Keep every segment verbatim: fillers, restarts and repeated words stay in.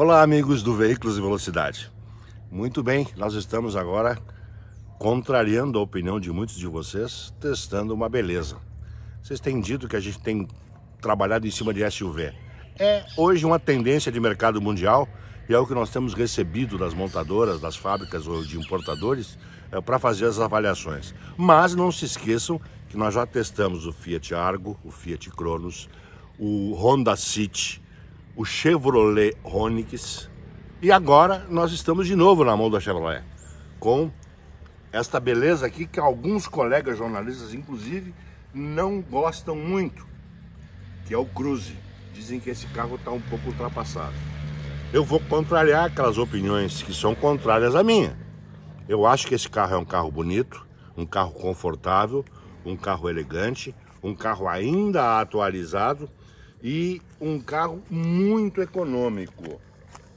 Olá, amigos do Veículos e Velocidade. Muito bem, nós estamos agora, contrariando a opinião de muitos de vocês, testando uma beleza. Vocês têm dito que a gente tem trabalhado em cima de S U V. É hoje uma tendência de mercado mundial e é o que nós temos recebido das montadoras, das fábricas ou de importadores é, para fazer as avaliações. Mas não se esqueçam que nós já testamos o Fiat Argo, o Fiat Cronos, o Honda City, o Chevrolet Onix, e agora nós estamos de novo na mão da Chevrolet, com esta beleza aqui que alguns colegas jornalistas, inclusive, não gostam muito, que é o Cruze. Dizem que esse carro está um pouco ultrapassado. Eu vou contrariar aquelas opiniões que são contrárias à minha. Eu acho que esse carro é um carro bonito, um carro confortável, um carro elegante, um carro ainda atualizado, e um carro muito econômico,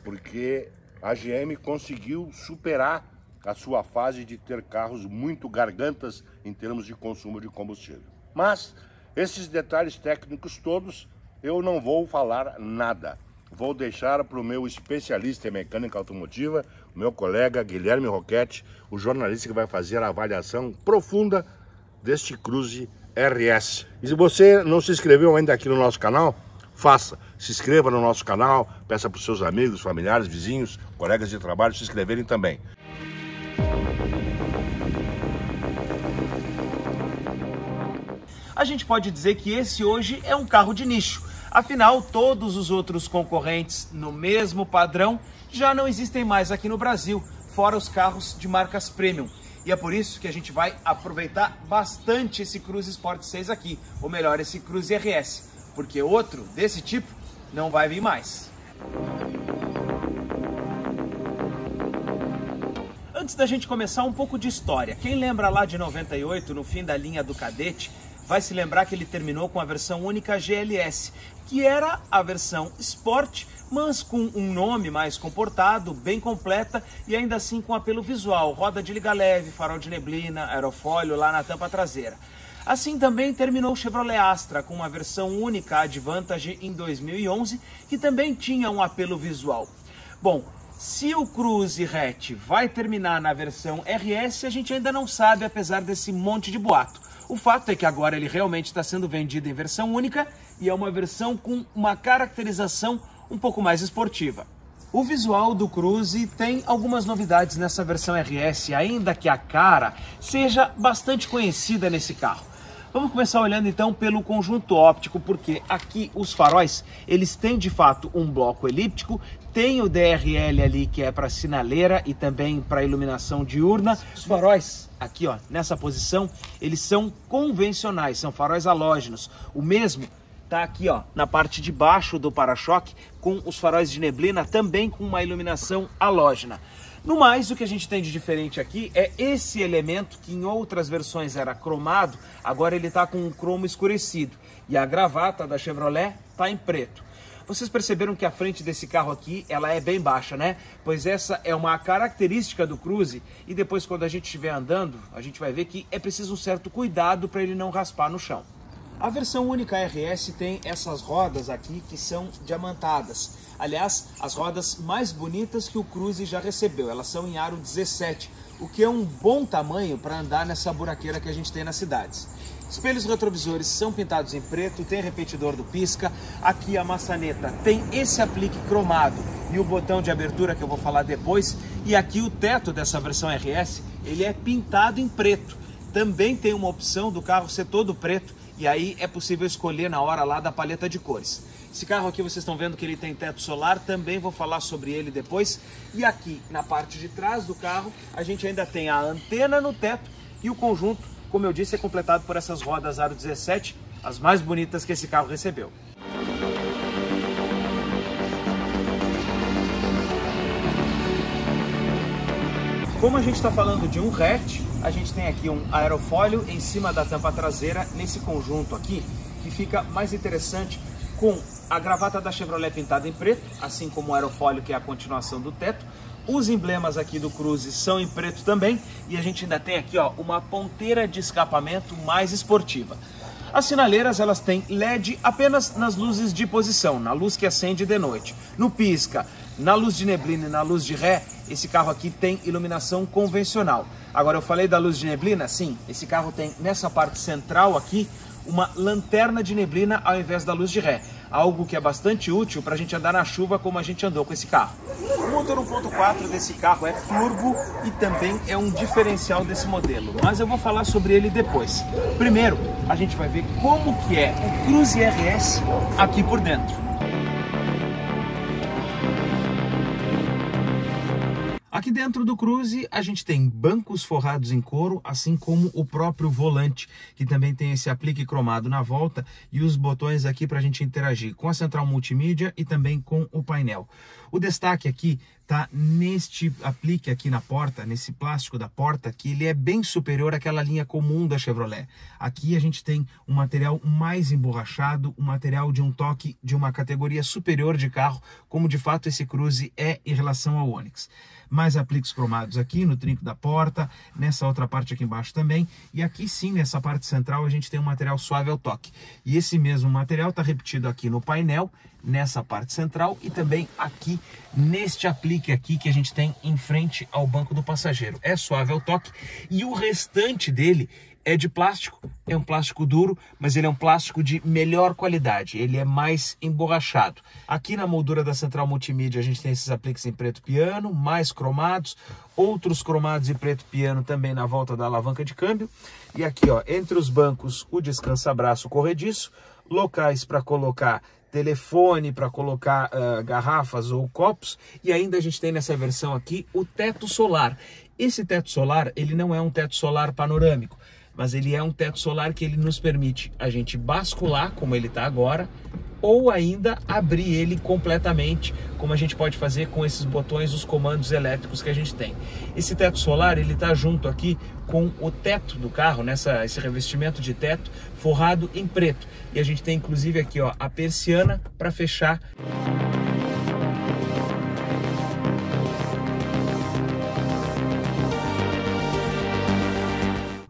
porque a G M conseguiu superar a sua fase de ter carros muito gargantas em termos de consumo de combustível. Mas esses detalhes técnicos todos eu não vou falar nada. Vou deixar para o meu especialista em mecânica automotiva, o meu colega Guilherme Roquetti, o jornalista que vai fazer a avaliação profunda deste Cruze R S. E se você não se inscreveu ainda aqui no nosso canal, faça. Se inscreva no nosso canal, peça para os seus amigos, familiares, vizinhos, colegas de trabalho se inscreverem também. A gente pode dizer que esse hoje é um carro de nicho. Afinal, todos os outros concorrentes no mesmo padrão já não existem mais aqui no Brasil, fora os carros de marcas premium. E é por isso que a gente vai aproveitar bastante esse Cruze Sport seis aqui, ou melhor, esse Cruze R S, porque outro desse tipo não vai vir mais. Antes da gente começar, um pouco de história. Quem lembra lá de noventa e oito, no fim da linha do Cadete, vai se lembrar que ele terminou com a versão única G L S, que era a versão Sport, mas com um nome mais comportado, bem completa e ainda assim com apelo visual, roda de liga leve, farol de neblina, aerofólio lá na tampa traseira. Assim também terminou o Chevrolet Astra com uma versão única Advantage em dois mil e onze, que também tinha um apelo visual. Bom, se o Cruze hatch vai terminar na versão R S, a gente ainda não sabe, apesar desse monte de boato. O fato é que agora ele realmente está sendo vendido em versão única e é uma versão com uma caracterização um pouco mais esportiva. O visual do Cruze tem algumas novidades nessa versão R S, ainda que a cara seja bastante conhecida nesse carro. Vamos começar olhando então pelo conjunto óptico, porque aqui os faróis, eles têm de fato um bloco elíptico, tem o D R L ali que é para sinaleira e também para iluminação diurna. Os faróis aqui, ó, nessa posição, eles são convencionais, são faróis halógenos. O mesmo tá aqui, ó, na parte de baixo do para-choque, com os faróis de neblina, também com uma iluminação halógena. No mais, o que a gente tem de diferente aqui é esse elemento que em outras versões era cromado, agora ele está com um cromo escurecido. E a gravata da Chevrolet está em preto. Vocês perceberam que a frente desse carro aqui, ela é bem baixa, né? Pois essa é uma característica do Cruze, e depois quando a gente estiver andando, a gente vai ver que é preciso um certo cuidado para ele não raspar no chão. A versão única R S tem essas rodas aqui que são diamantadas. Aliás, as rodas mais bonitas que o Cruze já recebeu. Elas são em aro dezessete, o que é um bom tamanho para andar nessa buraqueira que a gente tem nas cidades. Espelhos retrovisores são pintados em preto, tem repetidor do pisca. Aqui a maçaneta tem esse aplique cromado e o botão de abertura que eu vou falar depois. E aqui o teto dessa versão R S, ele é pintado em preto. Também tem uma opção do carro ser todo preto. E aí é possível escolher na hora lá da paleta de cores. Esse carro aqui vocês estão vendo que ele tem teto solar, também vou falar sobre ele depois. E aqui na parte de trás do carro a gente ainda tem a antena no teto e o conjunto, como eu disse, é completado por essas rodas aro dezessete, as mais bonitas que esse carro recebeu. Como a gente está falando de um hatch, a gente tem aqui um aerofólio em cima da tampa traseira, nesse conjunto aqui, que fica mais interessante com a gravata da Chevrolet pintada em preto, assim como o aerofólio, que é a continuação do teto. Os emblemas aqui do Cruze são em preto também, e a gente ainda tem aqui, ó, uma ponteira de escapamento mais esportiva. As sinaleiras, elas têm L E D apenas nas luzes de posição, na luz que acende de noite. No pisca, Na luz de neblina e na luz de ré, esse carro aqui tem iluminação convencional. Agora, eu falei da luz de neblina? Sim, esse carro tem nessa parte central aqui uma lanterna de neblina ao invés da luz de ré. Algo que é bastante útil para a gente andar na chuva como a gente andou com esse carro. O motor um ponto quatro desse carro é turbo e também é um diferencial desse modelo, mas eu vou falar sobre ele depois. Primeiro, a gente vai ver como que é o Cruze R S aqui por dentro. Aqui dentro do Cruze a gente tem bancos forrados em couro, assim como o próprio volante, que também tem esse aplique cromado na volta e os botões aqui para a gente interagir com a central multimídia e também com o painel. O destaque aqui está neste aplique aqui na porta, nesse plástico da porta, que ele é bem superior àquela linha comum da Chevrolet. Aqui a gente tem um material mais emborrachado, um material de um toque de uma categoria superior de carro, como de fato esse Cruze é em relação ao Onix. Mais apliques cromados aqui no trinco da porta, nessa outra parte aqui embaixo também, e aqui sim, nessa parte central, a gente tem um material suave ao toque. E esse mesmo material está repetido aqui no painel, nessa parte central e também aqui neste aplique aqui que a gente tem em frente ao banco do passageiro. É suave ao toque e o restante dele é de plástico, é um plástico duro, mas ele é um plástico de melhor qualidade, ele é mais emborrachado. Aqui na moldura da central multimídia a gente tem esses apliques em preto piano, mais cromados, outros cromados e preto piano também na volta da alavanca de câmbio. E aqui, ó, entre os bancos, o descansa-braço corrediço, locais para colocar telefone, para colocar uh, garrafas ou copos, e ainda a gente tem nessa versão aqui o teto solar. Esse teto solar, ele não é um teto solar panorâmico, mas ele é um teto solar que ele nos permite a gente bascular, como ele está agora, ou ainda abrir ele completamente, como a gente pode fazer com esses botões, os comandos elétricos que a gente tem. Esse teto solar, ele está junto aqui com o teto do carro, nessa, esse revestimento de teto forrado em preto. E a gente tem inclusive aqui, ó, a persiana para fechar.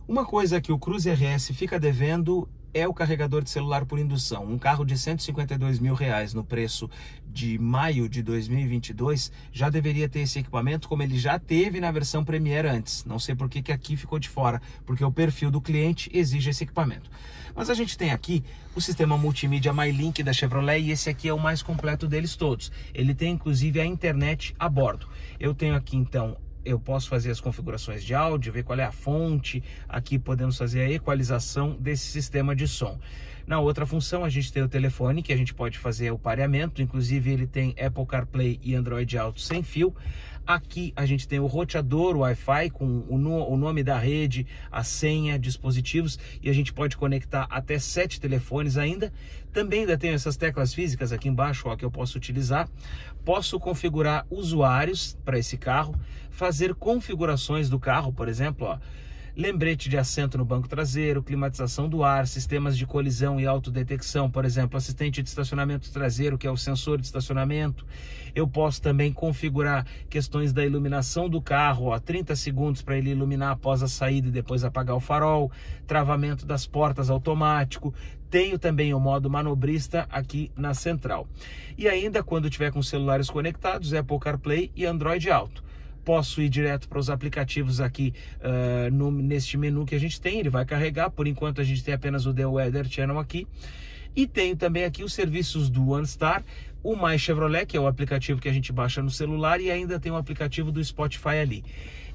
Uma coisa que o Cruze R S fica devendo é o carregador de celular por indução. Um carro de cento e cinquenta e dois mil reais no preço de maio de dois mil e vinte e dois já deveria ter esse equipamento, como ele já teve na versão Premier antes. Não sei por que que aqui ficou de fora, porque o perfil do cliente exige esse equipamento. Mas a gente tem aqui o sistema multimídia MyLink da Chevrolet e esse aqui é o mais completo deles todos. Ele tem inclusive a internet a bordo. Eu tenho aqui então, eu posso fazer as configurações de áudio, ver qual é a fonte, aqui podemos fazer a equalização desse sistema de som. Na outra função a gente tem o telefone, que a gente pode fazer o pareamento, inclusive ele tem Apple CarPlay e Android Auto sem fio. Aqui a gente tem o roteador, o Wi-Fi com o, no, o nome da rede, a senha, dispositivos, e a gente pode conectar até sete telefones ainda. Também ainda tenho essas teclas físicas aqui embaixo, ó, que eu posso utilizar. Posso configurar usuários para esse carro, fazer configurações do carro, por exemplo, ó, lembrete de assento no banco traseiro, climatização do ar, sistemas de colisão e autodetecção, por exemplo, assistente de estacionamento traseiro, que é o sensor de estacionamento. Eu posso também configurar questões da iluminação do carro, ó, trinta segundos para ele iluminar após a saída e depois apagar o farol, travamento das portas automático. Tenho também o modo manobrista aqui na central. E ainda, quando tiver com celulares conectados, Apple CarPlay e Android Auto. Posso ir direto para os aplicativos aqui uh, no, neste menu que a gente tem, ele vai carregar, por enquanto a gente tem apenas o The Weather Channel aqui. E tenho também aqui os serviços do OnStar, o My Chevrolet, que é o aplicativo que a gente baixa no celular, e ainda tem o aplicativo do Spotify ali.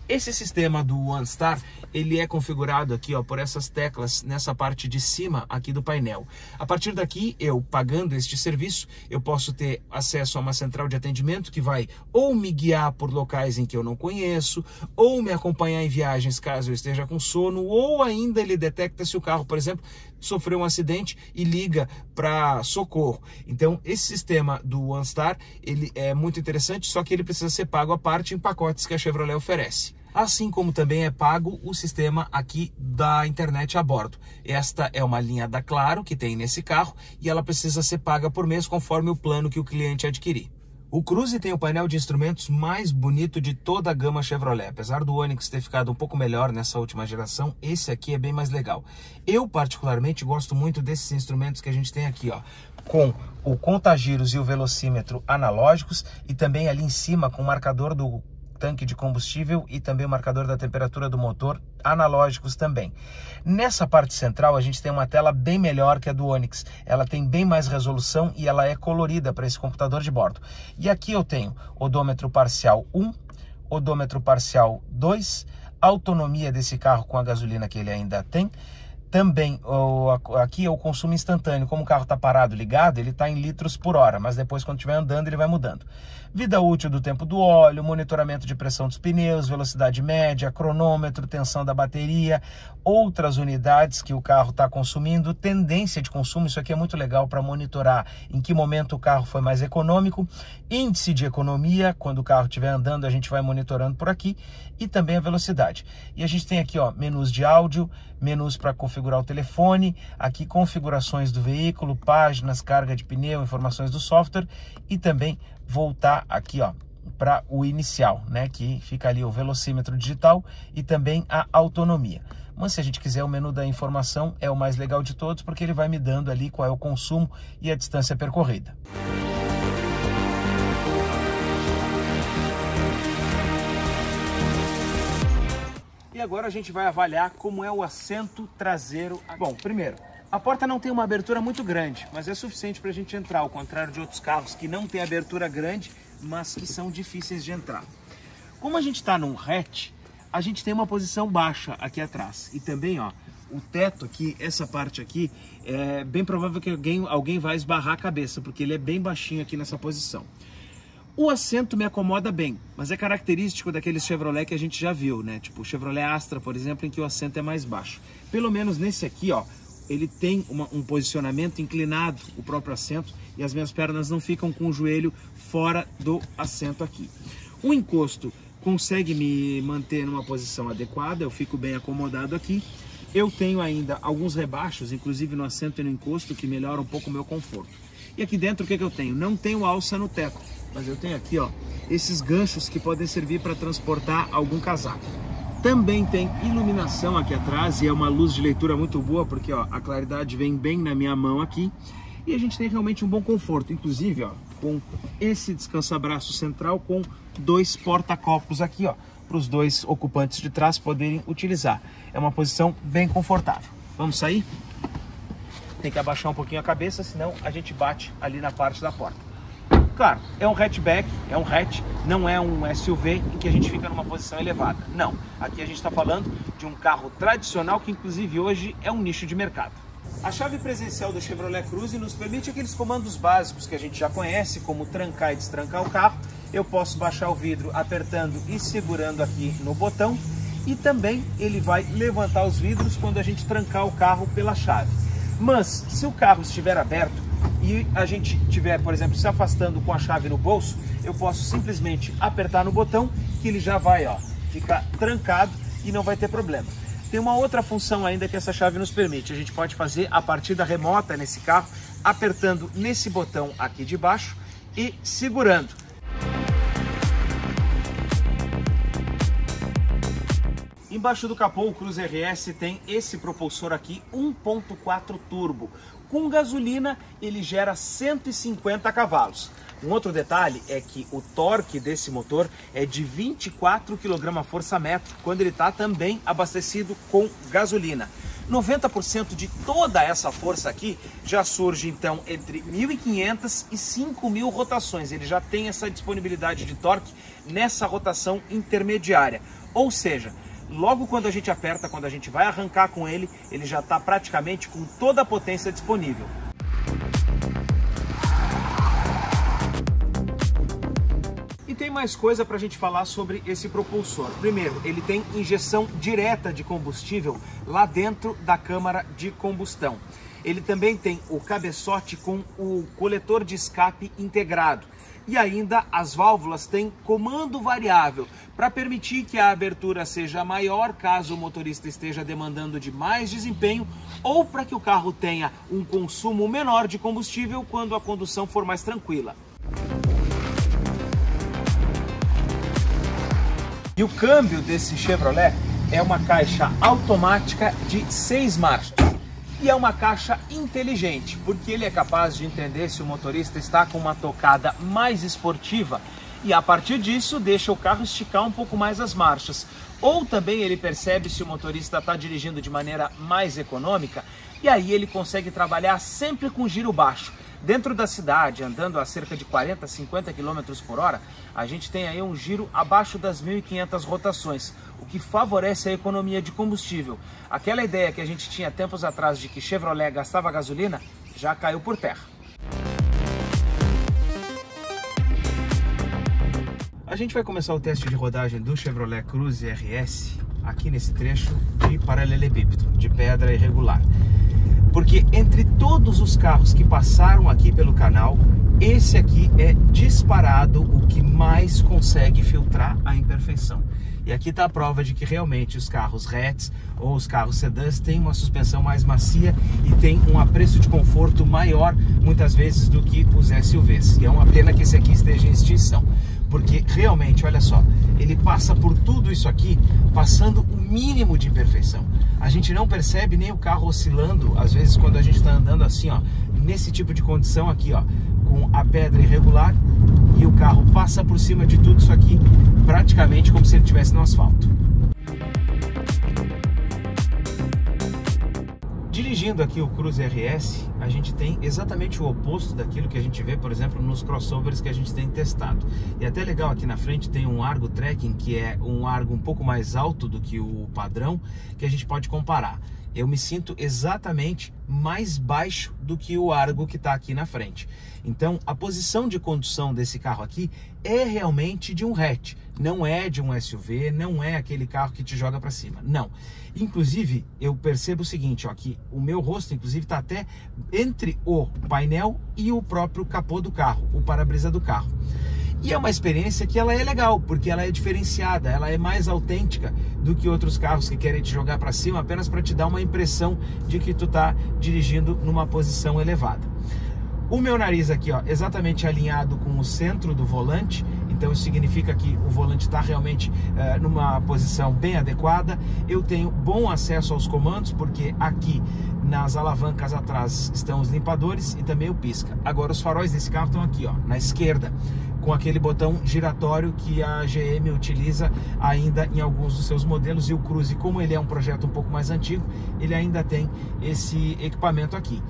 Esse sistema do OneStar, ele é configurado aqui, ó, por essas teclas nessa parte de cima aqui do painel. A partir daqui, eu pagando este serviço, eu posso ter acesso a uma central de atendimento que vai ou me guiar por locais em que eu não conheço, ou me acompanhar em viagens caso eu esteja com sono, ou ainda ele detecta se o carro, por exemplo, sofreu um acidente e liga para socorro. Então, esse sistema do OneStar, ele é muito interessante, só que ele precisa ser pago à parte em pacotes que a Chevrolet oferece. Assim como também é pago o sistema aqui da internet a bordo. Esta é uma linha da Claro que tem nesse carro e ela precisa ser paga por mês conforme o plano que o cliente adquirir. O Cruze tem o painel de instrumentos mais bonito de toda a gama Chevrolet. Apesar do Onix ter ficado um pouco melhor nessa última geração, esse aqui é bem mais legal. Eu, particularmente, gosto muito desses instrumentos que a gente tem aqui, ó, com o contagiros e o velocímetro analógicos e também ali em cima com o marcador do tanque de combustível e também o marcador da temperatura do motor analógicos também. Nessa parte central a gente tem uma tela bem melhor que a do Onix, ela tem bem mais resolução e ela é colorida para esse computador de bordo. E aqui eu tenho odômetro parcial um, odômetro parcial dois, autonomia desse carro com a gasolina que ele ainda tem. Também, aqui é o consumo instantâneo, como o carro está parado, ligado, ele está em litros por hora, mas depois quando estiver andando ele vai mudando. Vida útil do tempo do óleo, monitoramento de pressão dos pneus, velocidade média, cronômetro, tensão da bateria, outras unidades que o carro está consumindo, tendência de consumo, isso aqui é muito legal para monitorar em que momento o carro foi mais econômico, índice de economia, quando o carro estiver andando a gente vai monitorando por aqui, e também a velocidade. E a gente tem aqui, ó, menus de áudio, menus para configurar configurar o telefone, aqui configurações do veículo, páginas, carga de pneu, informações do software e também voltar aqui, ó, para o inicial, né, que fica ali o velocímetro digital e também a autonomia. Mas se a gente quiser o menu da informação é o mais legal de todos porque ele vai me dando ali qual é o consumo e a distância percorrida. E agora a gente vai avaliar como é o assento traseiro. Bom, primeiro, a porta não tem uma abertura muito grande, mas é suficiente para a gente entrar, ao contrário de outros carros que não tem abertura grande, mas que são difíceis de entrar. Como a gente está num hatch, a gente tem uma posição baixa aqui atrás. E também, ó, o teto aqui, essa parte aqui, é bem provável que alguém, alguém vai esbarrar a cabeça, porque ele é bem baixinho aqui nessa posição. O assento me acomoda bem, mas é característico daqueles Chevrolet que a gente já viu, né? Tipo o Chevrolet Astra, por exemplo, em que o assento é mais baixo. Pelo menos nesse aqui, ó, ele tem uma, um posicionamento inclinado, o próprio assento, e as minhas pernas não ficam com o joelho fora do assento aqui. O encosto consegue me manter numa posição adequada, eu fico bem acomodado aqui. Eu tenho ainda alguns rebaixos, inclusive no assento e no encosto, que melhoram um pouco o meu conforto. E aqui dentro o que, que eu tenho? Não tenho alça no teto. Mas eu tenho aqui, ó, esses ganchos que podem servir para transportar algum casaco. Também tem iluminação aqui atrás e é uma luz de leitura muito boa, porque ó, a claridade vem bem na minha mão aqui. E a gente tem realmente um bom conforto, inclusive ó, com esse descansa-braço central com dois porta-copos aqui, ó, para os dois ocupantes de trás poderem utilizar. É uma posição bem confortável. Vamos sair? Tem que abaixar um pouquinho a cabeça, senão a gente bate ali na parte da porta. Claro, é um hatchback, é um hatch, não é um S U V em que a gente fica numa posição elevada. Não, aqui a gente está falando de um carro tradicional que inclusive hoje é um nicho de mercado. A chave presencial do Chevrolet Cruze nos permite aqueles comandos básicos que a gente já conhece, como trancar e destrancar o carro. Eu posso baixar o vidro apertando e segurando aqui no botão e também ele vai levantar os vidros quando a gente trancar o carro pela chave. Mas se o carro estiver aberto, e a gente tiver, por exemplo, se afastando com a chave no bolso, eu posso simplesmente apertar no botão que ele já vai, ó, ficar trancado e não vai ter problema. Tem uma outra função ainda que essa chave nos permite. A gente pode fazer a partida remota nesse carro, apertando nesse botão aqui de baixo e segurando. Embaixo do capô, o Cruze R S tem esse propulsor aqui, um ponto quatro turbo. Com gasolina, ele gera cento e cinquenta cavalos. Um outro detalhe é que o torque desse motor é de vinte e quatro quilograma-força-metro, quando ele está também abastecido com gasolina. noventa por cento de toda essa força aqui já surge, então, entre mil e quinhentas e cinco mil rotações. Ele já tem essa disponibilidade de torque nessa rotação intermediária. Ou seja, logo quando a gente aperta, quando a gente vai arrancar com ele, ele já está praticamente com toda a potência disponível. E tem mais coisa para a gente falar sobre esse propulsor. Primeiro, ele tem injeção direta de combustível lá dentro da câmara de combustão. Ele também tem o cabeçote com o coletor de escape integrado. E ainda as válvulas têm comando variável para permitir que a abertura seja maior caso o motorista esteja demandando de mais desempenho ou para que o carro tenha um consumo menor de combustível quando a condução for mais tranquila. E o câmbio desse Chevrolet é uma caixa automática de seis marchas. E é uma caixa inteligente, porque ele é capaz de entender se o motorista está com uma tocada mais esportiva e a partir disso deixa o carro esticar um pouco mais as marchas. Ou também ele percebe se o motorista está dirigindo de maneira mais econômica e aí ele consegue trabalhar sempre com giro baixo. Dentro da cidade, andando a cerca de quarenta, cinquenta quilômetros por hora, a gente tem aí um giro abaixo das mil e quinhentas rotações, o que favorece a economia de combustível. Aquela ideia que a gente tinha tempos atrás de que Chevrolet gastava gasolina já caiu por terra. A gente vai começar o teste de rodagem do Chevrolet Cruze R S aqui nesse trecho de paralelepípedo, de pedra irregular. Porque entre todos os carros que passaram aqui pelo canal, esse aqui é disparado o que mais consegue filtrar a imperfeição. E aqui está a prova de que realmente os carros hatch ou os carros sedãs têm uma suspensão mais macia e tem um apreço de conforto maior muitas vezes do que os S U Vs. E é uma pena que esse aqui esteja em extinção, porque realmente, olha só, ele passa por tudo isso aqui, passando o mínimo de imperfeição. A gente não percebe nem o carro oscilando, às vezes quando a gente está andando assim, ó, nesse tipo de condição aqui, ó, com a pedra irregular, e o carro passa por cima de tudo isso aqui, praticamente como se ele estivesse no asfalto. Dirigindo aqui o Cruze R S, a gente tem exatamente o oposto daquilo que a gente vê, por exemplo, nos crossovers que a gente tem testado. E até legal, aqui na frente tem um Argo Trekking, que é um Argo um pouco mais alto do que o padrão, que a gente pode comparar. Eu me sinto exatamente mais baixo do que o Argo que está aqui na frente. Então, a posição de condução desse carro aqui é realmente de um hatch. Não é de um S U V, não é aquele carro que te joga para cima, não. Inclusive, eu percebo o seguinte, ó, que o meu rosto, inclusive, está até entre o painel e o próprio capô do carro, o para-brisa do carro. E é uma experiência que ela é legal, porque ela é diferenciada, ela é mais autêntica do que outros carros que querem te jogar para cima apenas para te dar uma impressão de que tu tá dirigindo numa posição elevada. O meu nariz aqui, ó, exatamente alinhado com o centro do volante, então isso significa que o volante está realmente uh, numa posição bem adequada. Eu tenho bom acesso aos comandos, porque aqui nas alavancas atrás estão os limpadores e também o pisca. Agora os faróis desse carro estão aqui, ó, na esquerda, com aquele botão giratório que a G M utiliza ainda em alguns dos seus modelos, e o Cruze, como ele é um projeto um pouco mais antigo, ele ainda tem esse equipamento aqui.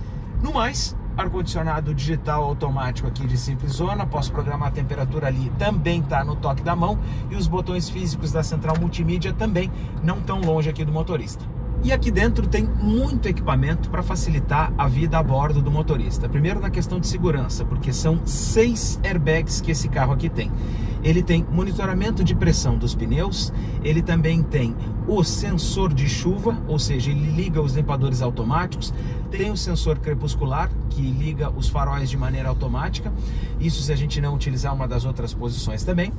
No mais, ar-condicionado digital automático aqui de simples zona, posso programar a temperatura ali, também está no toque da mão, e os botões físicos da central multimídia também não tão longe aqui do motorista. E aqui dentro tem muito equipamento para facilitar a vida a bordo do motorista. Primeiro na questão de segurança, porque são seis airbags que esse carro aqui tem. Ele tem monitoramento de pressão dos pneus, ele também tem o sensor de chuva, ou seja, ele liga os limpadores automáticos, tem o sensor crepuscular, que liga os faróis de maneira automática, isso se a gente não utilizar uma das outras posições também.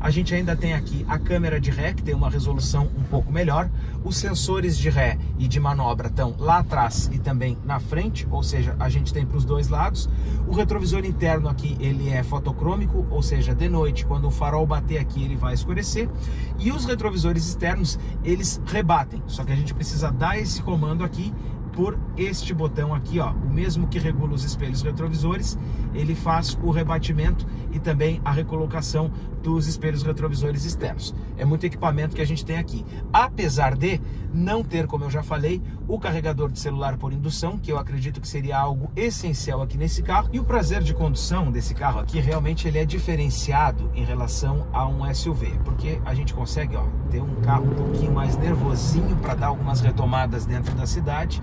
A gente ainda tem aqui a câmera de ré, que tem uma resolução um pouco melhor, os sensores de ré e de manobra estão lá atrás e também na frente, ou seja, a gente tem para os dois lados. O retrovisor interno aqui, ele é fotocrômico, ou seja, de noite, quando o farol bater aqui, ele vai escurecer, e os retrovisores externos, eles rebatem, só que a gente precisa dar esse comando aqui por este botão aqui, ó, o mesmo que regula os espelhos retrovisores, ele faz o rebatimento e também a recolocação dos espelhos retrovisores externos. É muito equipamento que a gente tem aqui, apesar de não ter, como eu já falei, o carregador de celular por indução, que eu acredito que seria algo essencial aqui nesse carro. E o prazer de condução desse carro aqui, realmente ele é diferenciado em relação a um S U V, porque a gente consegue, ó, ter um carro um pouquinho mais nervosinho para dar algumas retomadas dentro da cidade.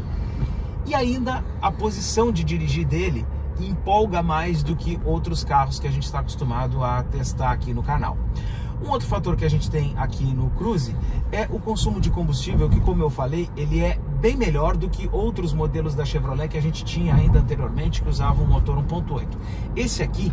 E ainda a posição de dirigir dele empolga mais do que outros carros que a gente está acostumado a testar aqui no canal. Um outro fator que a gente tem aqui no Cruze é o consumo de combustível, que, como eu falei, ele é bem melhor do que outros modelos da Chevrolet que a gente tinha ainda anteriormente, que usavam um motor um ponto oito. Esse aqui,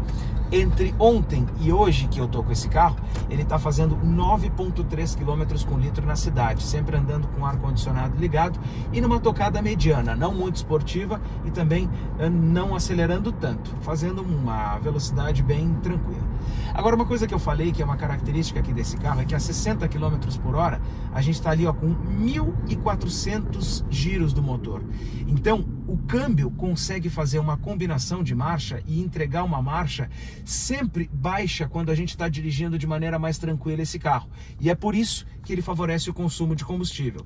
entre ontem e hoje que eu tô com esse carro, ele tá fazendo nove ponto três quilômetros com litro na cidade, sempre andando com ar-condicionado ligado e numa tocada mediana, não muito esportiva e também não acelerando tanto, fazendo uma velocidade bem tranquila. Agora, uma coisa que eu falei que é uma característica aqui desse carro é que a sessenta quilômetros por hora a gente tá ali ó, com mil e quatrocentos giros do motor. Então, o câmbio consegue fazer uma combinação de marcha e entregar uma marcha sempre baixa quando a gente está dirigindo de maneira mais tranquila esse carro. E é por isso que ele favorece o consumo de combustível.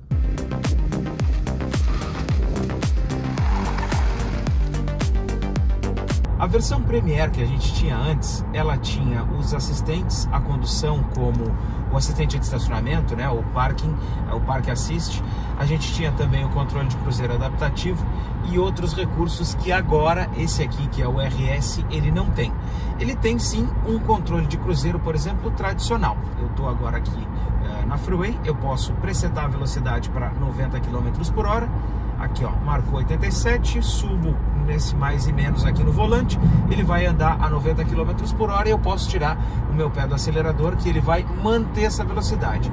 A versão Premier que a gente tinha antes, ela tinha os assistentes à condução como o assistente de estacionamento, né, o parking, o park assist. A gente tinha também o controle de cruzeiro adaptativo e outros recursos que agora esse aqui, que é o R S, ele não tem. Ele tem sim um controle de cruzeiro, por exemplo, tradicional. Eu estou agora aqui é, na freeway, eu posso presetar a velocidade para noventa quilômetros por hora. Aqui ó, marcou oitenta e sete, subo nesse mais e menos aqui no volante, ele vai andar a noventa quilômetros por hora e eu posso tirar o meu pé do acelerador que ele vai manter essa velocidade.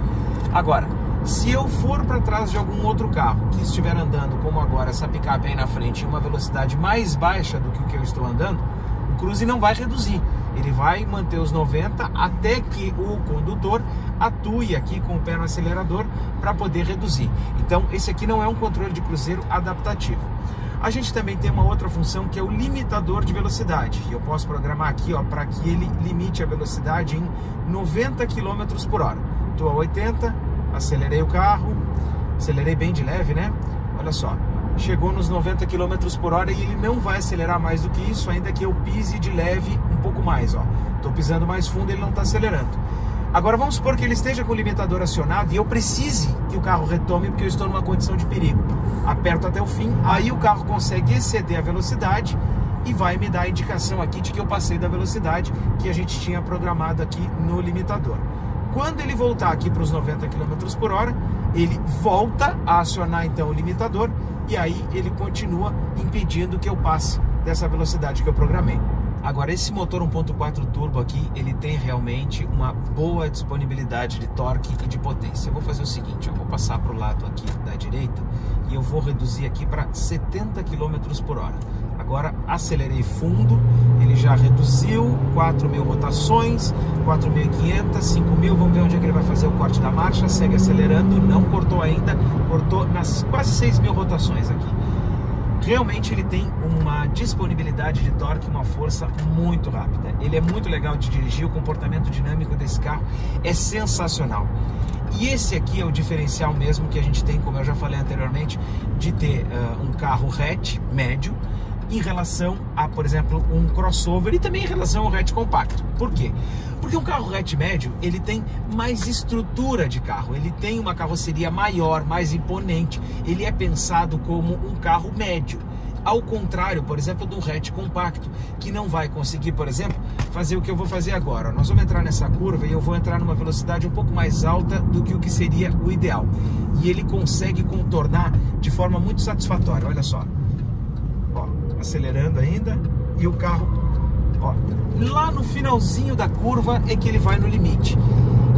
Agora, se eu for para trás de algum outro carro que estiver andando, como agora essa picape aí na frente, em uma velocidade mais baixa do que o que eu estou andando, o Cruze não vai reduzir. Ele vai manter os noventa até que o condutor atue aqui com o pé no acelerador para poder reduzir. Então, esse aqui não é um controle de cruzeiro adaptativo. A gente também tem uma outra função que é o limitador de velocidade. Eu posso programar aqui para que ele limite a velocidade em noventa quilômetros por hora. Estou a oitenta, acelerei o carro, acelerei bem de leve, né? Olha só. Chegou nos noventa quilômetros por hora e ele não vai acelerar mais do que isso, ainda que eu pise de leve um pouco mais. Ó. Tô pisando mais fundo, ele não está acelerando. Agora vamos supor que ele esteja com o limitador acionado e eu precise que o carro retome porque eu estou numa condição de perigo. Aperto até o fim, aí o carro consegue exceder a velocidade e vai me dar a indicação aqui de que eu passei da velocidade que a gente tinha programado aqui no limitador. Quando ele voltar aqui para os noventa quilômetros por hora, ele volta a acionar então o limitador e aí ele continua impedindo que eu passe dessa velocidade que eu programei. Agora, esse motor um ponto quatro turbo aqui, ele tem realmente uma boa disponibilidade de torque e de potência. Eu vou fazer o seguinte, eu vou passar para o lado aqui da direita e eu vou reduzir aqui para setenta quilômetros por hora. Agora acelerei fundo, ele já reduziu, quatro mil rotações, quatro mil e quinhentas, cinco mil, vamos ver onde é que ele vai fazer o corte da marcha, segue acelerando, não cortou ainda, cortou nas quase seis mil rotações aqui. Realmente ele tem uma disponibilidade de torque, uma força muito rápida. Ele é muito legal de dirigir, o comportamento dinâmico desse carro é sensacional. E esse aqui é o diferencial mesmo que a gente tem, como eu já falei anteriormente, de ter uh, um carro hatch médio, em relação a, por exemplo, um crossover e também em relação ao hatch compacto. Por quê? Porque um carro hatch médio, ele tem mais estrutura de carro, ele tem uma carroceria maior, mais imponente, ele é pensado como um carro médio. Ao contrário, por exemplo, do hatch compacto, que não vai conseguir, por exemplo, fazer o que eu vou fazer agora. Nós vamos entrar nessa curva e eu vou entrar numa velocidade um pouco mais alta do que o que seria o ideal. E ele consegue contornar de forma muito satisfatória, olha só. Acelerando ainda e o carro, ó, lá no finalzinho da curva é que ele vai no limite.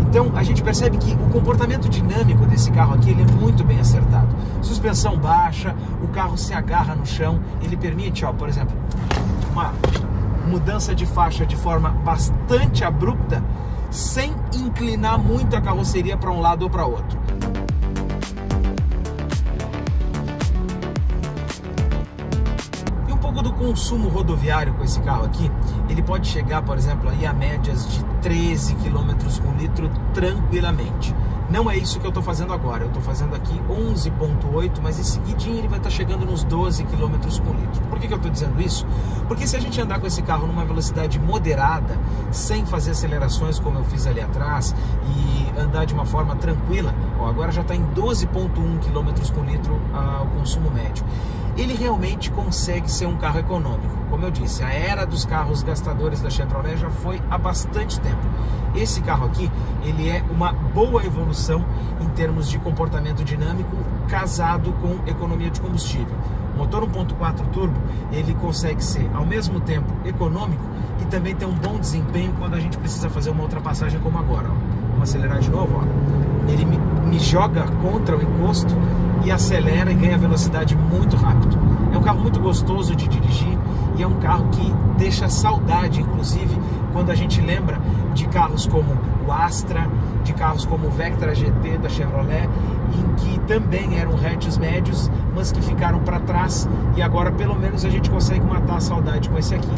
Então a gente percebe que o comportamento dinâmico desse carro aqui ele é muito bem acertado. Suspensão baixa, o carro se agarra no chão, ele permite, ó, por exemplo, uma mudança de faixa de forma bastante abrupta, sem inclinar muito a carroceria para um lado ou para outro. Consumo rodoviário com esse carro aqui, ele pode chegar, por exemplo, aí a médias de treze quilômetros por litro tranquilamente. Não é isso que eu estou fazendo agora, eu estou fazendo aqui onze ponto oito, mas em seguidinho ele vai estar tá chegando nos doze quilômetros por litro. Por que, que eu estou dizendo isso? Porque se a gente andar com esse carro numa velocidade moderada, sem fazer acelerações como eu fiz ali atrás, e andar de uma forma tranquila, ó, agora já está em doze ponto um quilômetros por litro ah, o consumo médio. ele realmente consegue ser um carro econômico. Como eu disse, a era dos carros gastadores da Chevrolet já foi há bastante tempo. Esse carro aqui, ele é uma boa evolução em termos de comportamento dinâmico casado com economia de combustível. O motor um ponto quatro turbo, ele consegue ser ao mesmo tempo econômico e também tem um bom desempenho quando a gente precisa fazer uma ultrapassagem como agora. Ó. Vamos acelerar de novo, ó. Ele me, me joga contra o encosto e acelera e ganha velocidade muito rápido. É um carro muito gostoso de dirigir e é um carro que deixa saudade, inclusive, quando a gente lembra de carros como o Astra, de carros como o Vectra G T da Chevrolet, em que também eram hatches médios, mas que ficaram para trás, e agora pelo menos a gente consegue matar a saudade com esse aqui.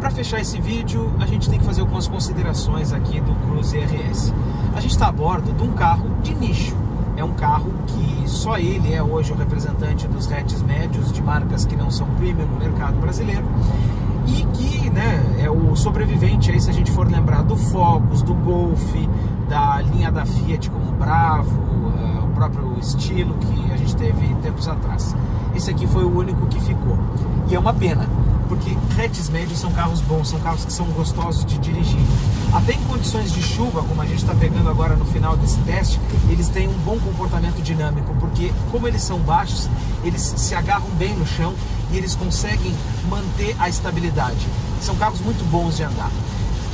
Para fechar esse vídeo, a gente tem que fazer algumas considerações aqui do Cruze R S. A gente está a bordo de um carro de nicho. É um carro que só ele é hoje o representante dos hatches médios de marcas que não são premium no mercado brasileiro e que, né, é o sobrevivente aí, se a gente for lembrar, do Focus, do Golf, da linha da Fiat como Bravo, o próprio estilo que a gente teve tempos atrás. Esse aqui foi o único que ficou e é uma pena, porque hatches médios são carros bons, são carros que são gostosos de dirigir. Até em condições de chuva, como a gente está pegando agora no final desse teste, eles têm um bom comportamento dinâmico, porque como eles são baixos, eles se agarram bem no chão e eles conseguem manter a estabilidade. São carros muito bons de andar.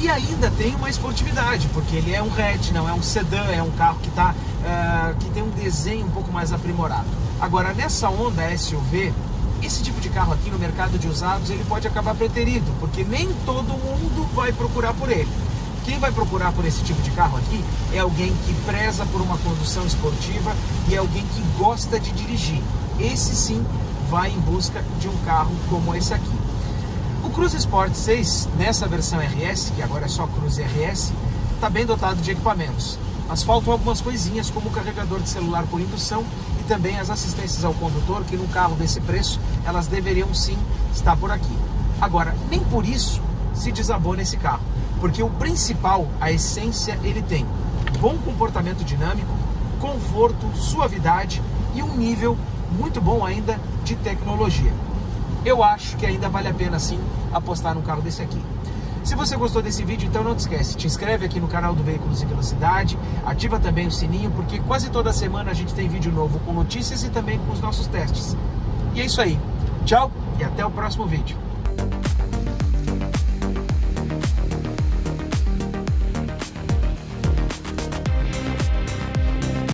E ainda tem uma esportividade, porque ele é um hatch, não é um sedã, é um carro que, tá, uh, que tem um desenho um pouco mais aprimorado. Agora, nessa onda S U V, esse tipo de carro aqui no mercado de usados ele pode acabar preterido, porque nem todo mundo vai procurar por ele. Quem vai procurar por esse tipo de carro aqui é alguém que preza por uma condução esportiva e é alguém que gosta de dirigir. Esse sim vai em busca de um carro como esse aqui. O Cruze Sport seis, nessa versão R S, que agora é só Cruze R S, está bem dotado de equipamentos. Mas faltam algumas coisinhas, como o carregador de celular por indução e também as assistências ao condutor, que num carro desse preço, elas deveriam sim estar por aqui. Agora, nem por isso se desabou nesse carro, porque o principal, a essência, ele tem bom comportamento dinâmico, conforto, suavidade e um nível muito bom ainda de tecnologia. Eu acho que ainda vale a pena sim apostar num carro desse aqui. Se você gostou desse vídeo, então não te esquece, te inscreve aqui no canal do Veículos e Velocidade, ativa também o sininho, porque quase toda semana a gente tem vídeo novo com notícias e também com os nossos testes. E é isso aí, tchau e até o próximo vídeo.